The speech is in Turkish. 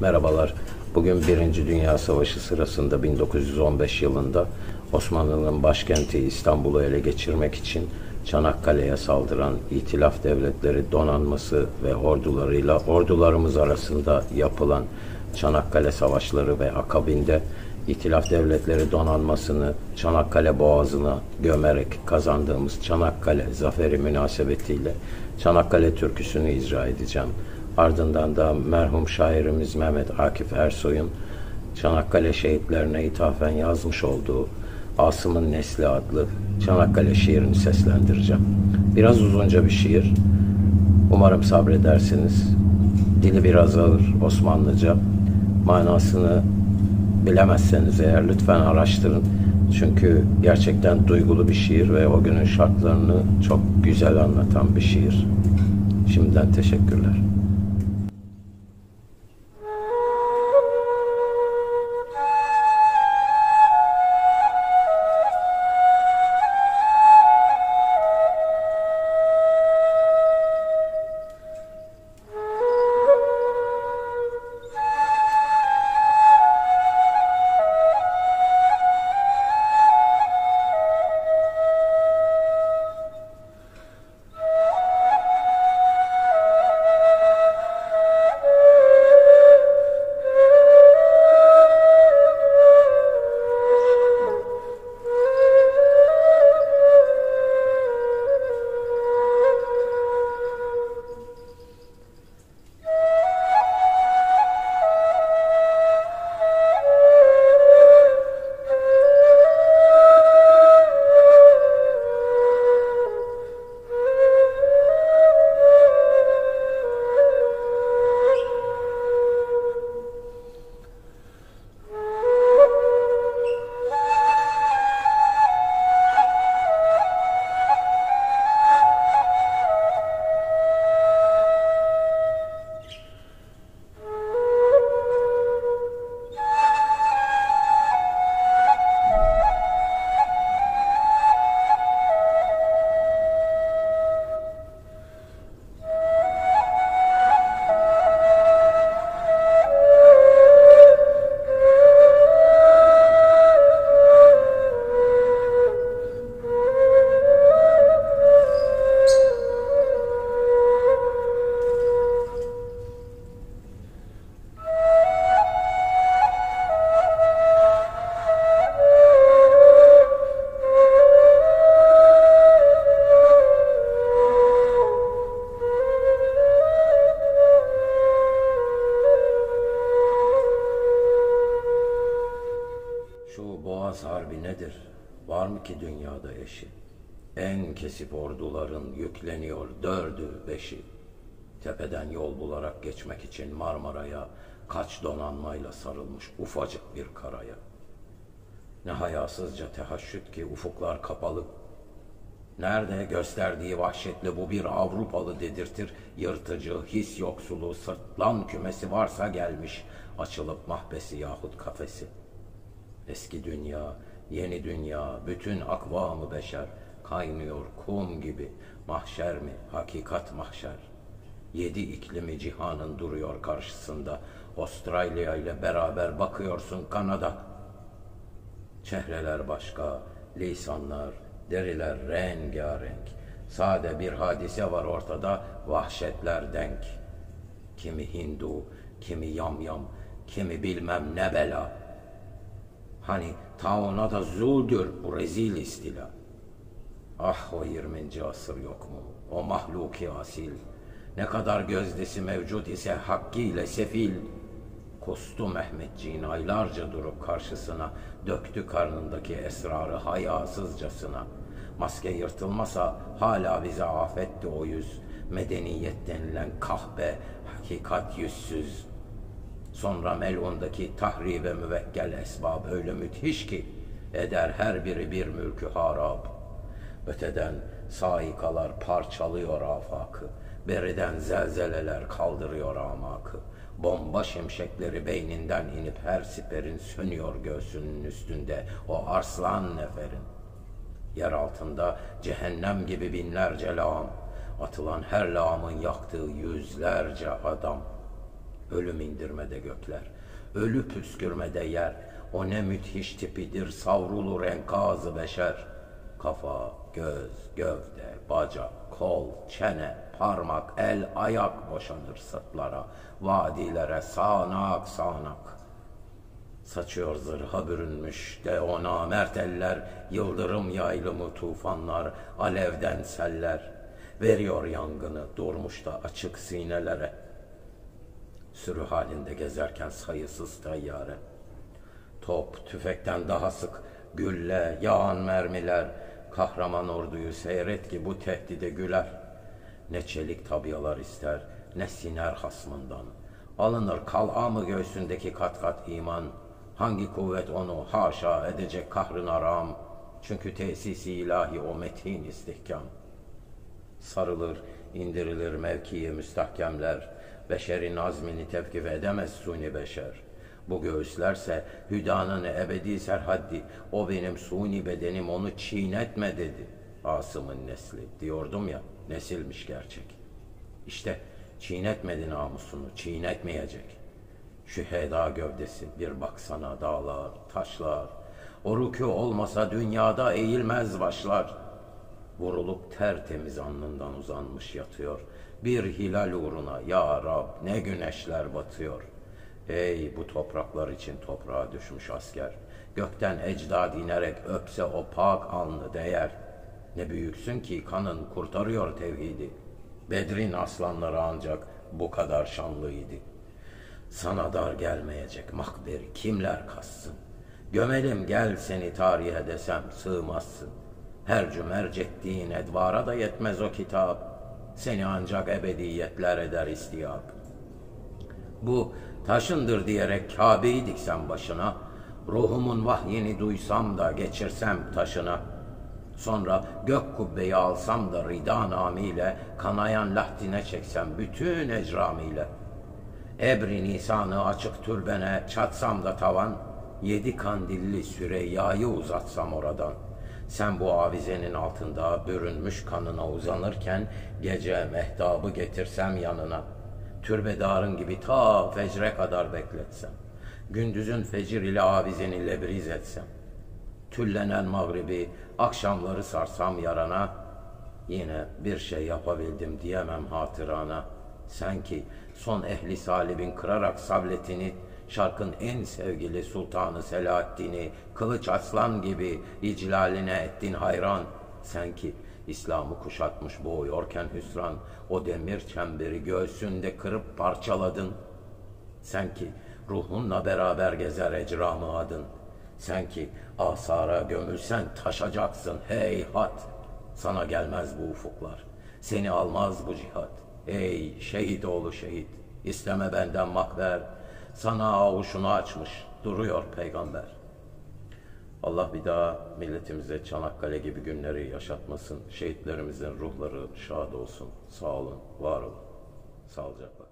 Merhabalar. Bugün 1. Dünya Savaşı sırasında 1915 yılında Osmanlı'nın başkenti İstanbul'u ele geçirmek için Çanakkale'ye saldıran İtilaf Devletleri donanması ve ordularıyla ordularımız arasında yapılan Çanakkale Savaşları ve akabinde İtilaf Devletleri donanmasını Çanakkale Boğazı'na gömerek kazandığımız Çanakkale Zaferi münasebetiyle Çanakkale Türküsü'nü icra edeceğim. Ardından da merhum şairimiz Mehmet Akif Ersoy'un Çanakkale şehitlerine ithafen yazmış olduğu Asım'ın Nesli adlı Çanakkale şiirini seslendireceğim. Biraz uzunca bir şiir. Umarım sabredersiniz. Dili biraz ağır Osmanlıca. Manasını bilemezseniz eğer lütfen araştırın. Çünkü gerçekten duygulu bir şiir ve o günün şartlarını çok güzel anlatan bir şiir. Şimdiden teşekkürler. Harbi nedir? Var mı ki dünyada eşi? En kesip orduların yükleniyor dördü beşi. Tepeden yol bularak geçmek için Marmara'ya kaç donanmayla sarılmış ufacık bir karaya. Ne hayasızca tehaşşüt ki ufuklar kapalı. Nerede gösterdiği vahşetle bu bir Avrupalı dedirtir. Yırtıcı, his yoksulu, sırtlan kümesi varsa gelmiş. Açılıp mahbesi yahut kafesi. Eski dünya, yeni dünya, bütün akvamı beşer, kaynıyor kum gibi, mahşer mi, hakikat mahşer. 7 iklimi cihanın duruyor karşısında, Avustralya ile beraber bakıyorsun Kanada. Çehreler başka, lisanlar, deriler rengarenk, sade bir hadise var ortada, vahşetler denk. Kimi Hindu, kimi yamyam, kimi bilmem ne bela. Hani ta ona da zuldür bu rezil istila. Ah o 20. asır yok mu? O mahluki asil. Ne kadar gözdesi mevcut ise hakkıyla sefil. Kustu Mehmetçiğin aylarca durup karşısına. Döktü karnındaki esrarı hayasızcasına. Maske yırtılmasa hala bize afetti o yüz. Medeniyet denilen kahpe, hakikat yüzsüz. Sonra melundaki tahribe müvekkel esbab öyle müthiş ki eder her biri bir mülkü harap. Öteden saikalar parçalıyor afakı, beriden zelzeleler kaldırıyor amakı. Bomba şimşekleri beyninden inip her siperin sönüyor göğsünün üstünde o arslan neferin. Yer altında cehennem gibi binlerce lağım, atılan her lağımın yaktığı yüzlerce adam. Ölüm indirmede gökler, ölü püskürmede yer. O ne müthiş tipidir, savrulur enkazı beşer. Kafa, göz, gövde, bacak, kol, çene, parmak, el, ayak boşanır sırtlara, vadilere sağanak sağanak. Saçıyor zırha bürünmüş de ona mert eller, yıldırım yaylımı tufanlar, alevden seller. Veriyor yangını durmuş da açık sinelere, sürü halinde gezerken sayısız tayyare. Top tüfekten daha sık, gülle yağan mermiler, kahraman orduyu seyret ki bu tehdide güler. Ne çelik tabiyalar ister, ne siner hasmından, alınır kal'a mı göğsündeki kat kat iman. Hangi kuvvet onu haşa edecek kahrın aram, çünkü tesisi ilahi o metin istihkam. Sarılır, indirilir mevkiye müstahkemler, beşerin azmini tevkif edemez suni beşer. Bu göğüslerse hüdanın ebedi serhaddi, o benim suni bedenim onu çiğnetme dedi. Asım'ın nesli, diyordum ya, nesilmiş gerçek. İşte çiğnetmedi namusunu, çiğnetmeyecek. Şu heda gövdesi, bir baksana dağlar, taşlar, o rükû olmasa dünyada eğilmez başlar. Vurulup tertemiz alnından uzanmış yatıyor, bir hilal uğruna ya Rab ne güneşler batıyor. Ey bu topraklar için toprağa düşmüş asker, gökten ecdad inerek öpse o pak alnı değer. Ne büyüksün ki kanın kurtarıyor tevhidi, Bedrin aslanları ancak bu kadar şanlıydı. Sana dar gelmeyecek makberi kimler kassın, gömelim gel seni tarihe desem sığmazsın. Her cümerc ettiğin edvara da yetmez o kitap, seni ancak ebediyetler eder istiyap. Bu taşındır diyerek Kâbe'yi diksem başına, ruhumun vahyini duysam da geçirsem taşına. Sonra gök kubbeyi alsam da rida namiyle, kanayan lahdine çeksem bütün ecramiyle. Ebri nisanı açık türbene çatsam da tavan, yedi kandilli Süreyya'yı uzatsam oradan. Sen bu avizenin altında bürünmüş kanına uzanırken, gece mehtabı getirsem yanına, türbedarın gibi ta fecre kadar bekletsem, gündüzün fecir ile avizeni lebriz etsem, tüllenen mağribi akşamları sarsam yarana, yine bir şey yapabildim diyemem hatırana. Sen ki son ehli salibin kırarak sabletini, şarkın en sevgili sultanı Selahaddin'i, kılıç aslan gibi iclaline ettin hayran. Sen ki İslam'ı kuşatmış boğuyorken hüsran, o demir çemberi göğsünde kırıp parçaladın. Sen ki ruhunla beraber gezer ecramı adın. Sen ki asara gömülsen taşacaksın heyhat. Sana gelmez bu ufuklar, seni almaz bu cihat. Ey şehit oğlu şehit, isteme benden makber, sana avuşunu açmış duruyor peygamber. Allah bir daha milletimize Çanakkale gibi günleri yaşatmasın. Şehitlerimizin ruhları şad olsun. Sağ olun, var olun. Sağlıcakla.